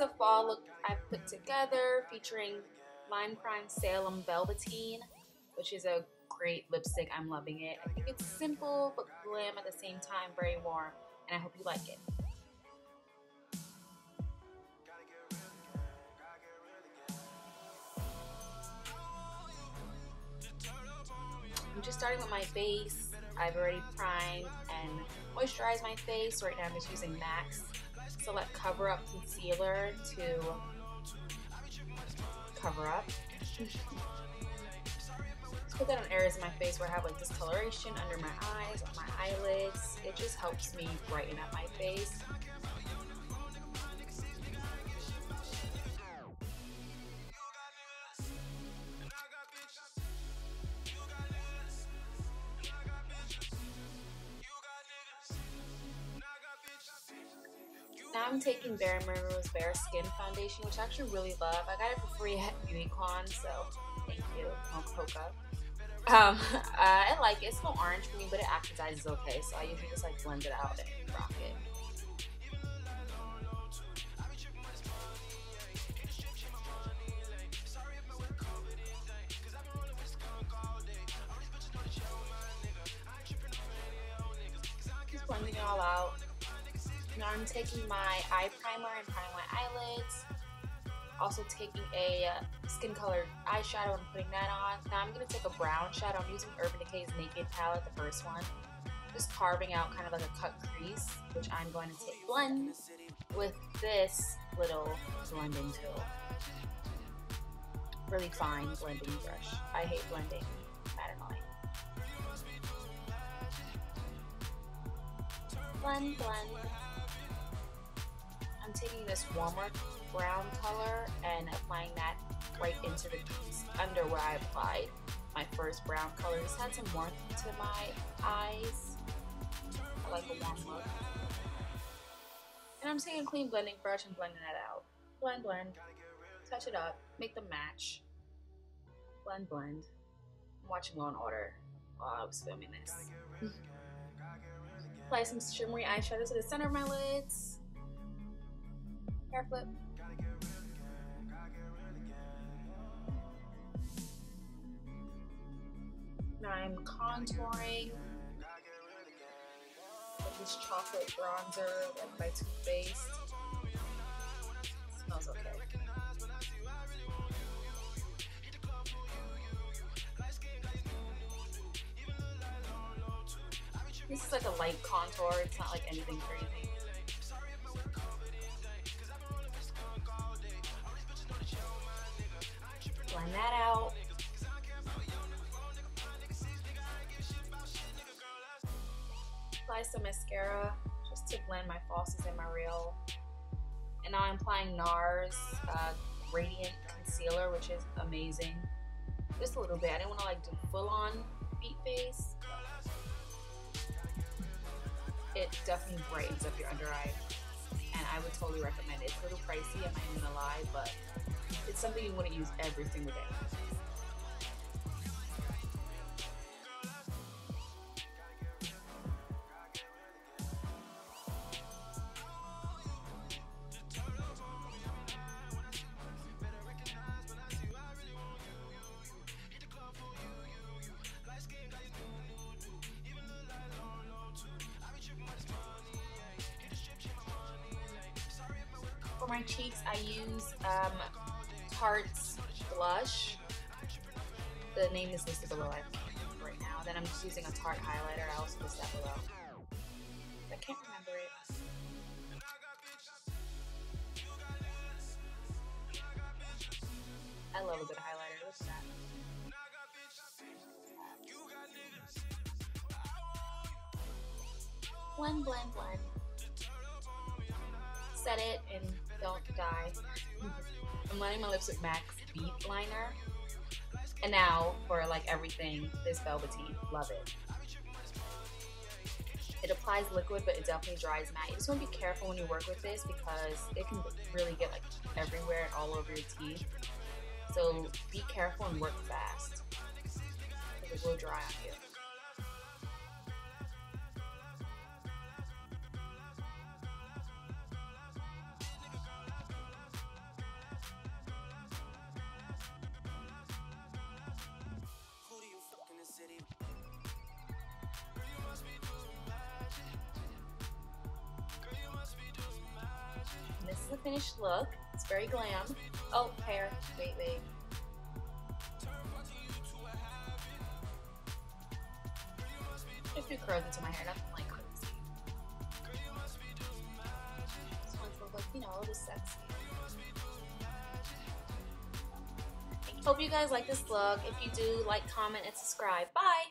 the fall look I've put together, featuring Lime Crime Salem Velvetine, which is a great lipstick. I'm loving it. I think it's simple but glam at the same time, very warm, and I hope you like it. I'm just starting with my face. I've already primed and moisturized my face. Right now I'm just using MAC's Select Cover Up Concealer to cover up. Put that on areas of my face where I have like discoloration, under my eyes, on my eyelids. It just helps me brighten up my face. Now I'm taking Bare Murmur's Bare Skin Foundation, which I actually really love. I got it for free at BeautyCon, so thank you, Mokoka. I like it. It's a little orange for me, but it oxidizes okay, so I usually just like blend it out and rock it. Just blending it all out. Now I'm taking my eye primer and priming my eyelids. Also taking a skin colored eyeshadow and putting that on. Now I'm going to take a brown shadow. I'm using Urban Decay's Naked Palette, the first one. Just carving out kind of like a cut crease, which I'm going to take blend with this little blending tool. Really fine blending brush. I hate blending. That annoying. Blend, blend. I'm taking this warmer brown color and applying that right into the crease under where I applied my first brown color. This had some warmth to my eyes. I like a warm look. And I'm taking a clean blending brush and blending that out. Blend, blend. Touch it up. Make them match. Blend, blend. I'm watching Law & Order while I was filming this. Apply some shimmery eyeshadow to the center of my lids. Hair flip. Now I'm contouring with this chocolate bronzer like by Too Faced. Smells okay. This is like a light contour, it's not like anything crazy. Blend that out. Apply some mascara just to blend my falsies and my real. And now I'm applying NARS Radiant Concealer, which is amazing. Just a little bit. I didn't want to like do full on beat face. It definitely brightens up your under eye, and I would totally recommend it. It's a little pricey, I'm not even gonna lie, but it's something you want to use every single day. For my cheeks, I use Tarte's blush. The name is listed below. I can't remember right now. Then I'm just using a Tarte highlighter. I also list that below. I can't remember it. I love a good highlighter. What's that? Blend, blend, blend. Set it and don't die. I'm lining my lips with MAC's Beet Liner. And now for like everything, this Velveteen, love it. It applies liquid, but it definitely dries matte. You just want to be careful when you work with this because it can really get like everywhere and all over your teeth. So be careful and work fast because it will dry on you. finished look. It's very glam. Oh, hair. Wait. Just do curls into my hair, nothing like crazy. Just want to look, you know, a little sexy. Hope you guys like this look. If you do, like, comment, and subscribe. Bye!